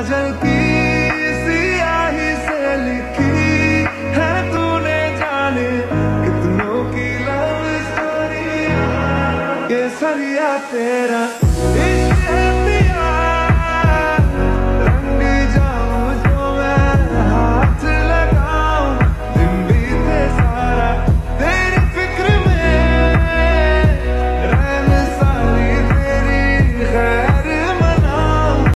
काजल की सियाही से लिखी है तूने जाने कितनों की लव स्टोरी, ये सरिया तेरा।